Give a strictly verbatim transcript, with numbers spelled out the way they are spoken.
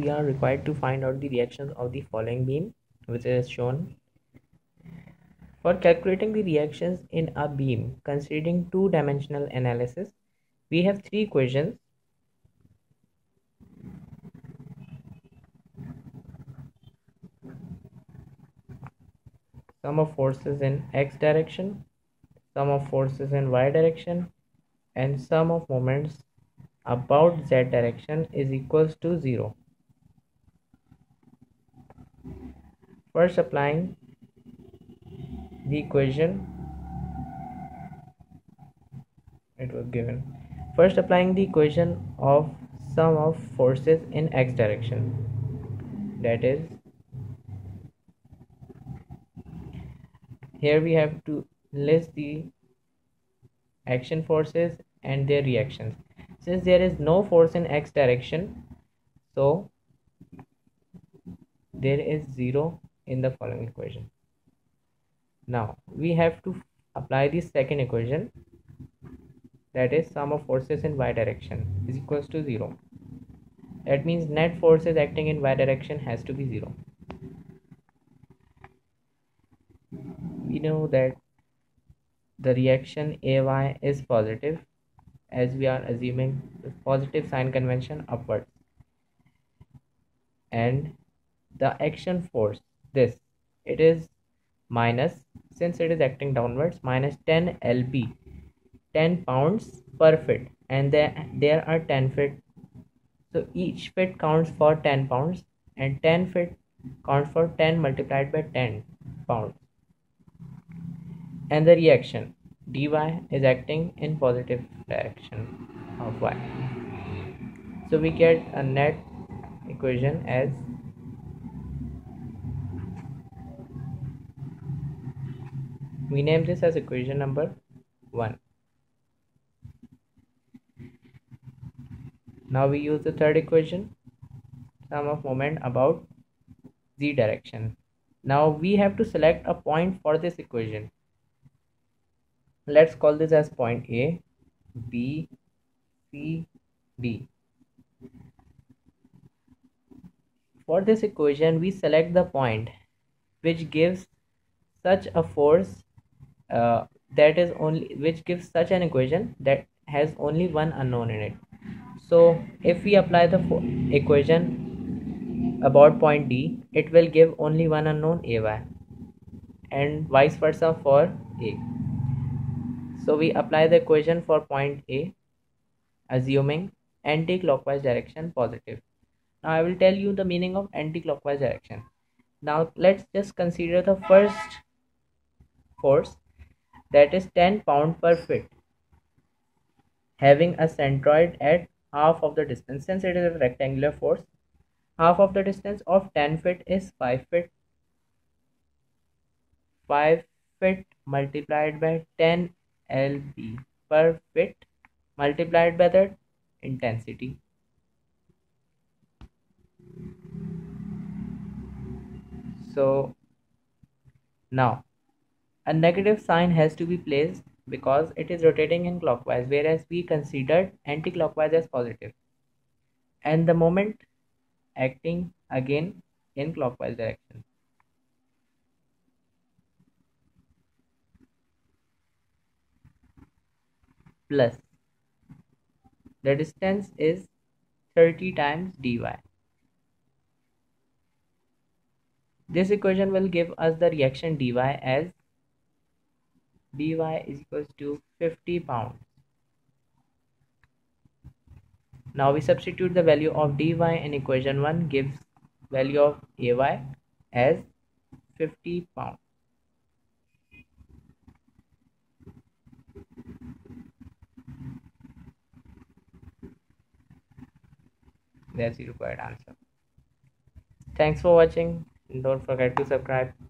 we are required to find out the reactions of the following beam, which is shown. For calculating the reactions in a beam, considering two-dimensional analysis, we have three questions. Sum of forces in x direction, sum of forces in y direction, and sum of moments about z direction is equals to zero. First, applying the equation it was given first applying the equation of sum of forces in x direction, that is, here we have to list the action forces and their reactions. Since there is no force in x direction, so there is zero in the following equation. Now we have to apply the second equation, that is sum of forces in y direction is equals to zero. That means net forces acting in y direction has to be zero. We know that the reaction A Y is positive, as we are assuming the positive sign convention upwards, and the action force, this it is minus, since it is acting downwards, minus ten L B, ten pounds per foot, and there there are ten feet, so each foot counts for ten pounds and ten feet counts for ten multiplied by ten pounds, and the reaction dy is acting in positive direction of y, so we get a net equation as we name this as equation number one. Now we use the third equation, sum of moment about z direction. Now we have to select a point for this equation. Let's call this as point A, B, C, D. For this equation, we select the point which gives such a force Uh, that is only which gives such an equation that has only one unknown in it. So if we apply the equation about point D, it will give only one unknown A Y, and vice versa for A. So we apply the equation for point A, assuming anti-clockwise direction positive. Now I will tell you the meaning of anti-clockwise direction. Now let's just consider the first force, that is ten pound per foot, having a centroid at half of the distance. Since it is a rectangular force, half of the distance of ten feet is five feet. five feet multiplied by ten L B per foot multiplied by the intensity. So now a negative sign has to be placed because it is rotating in clockwise, whereas we considered anti-clockwise as positive, and the moment acting again in clockwise direction. Plus, the distance is thirty times d y. This equation will give us the reaction dy as dy is equals to fifty pounds. Now we substitute the value of dy in equation one, gives value of A Y as fifty pounds. That's the required answer. Thanks for watching, and don't forget to subscribe.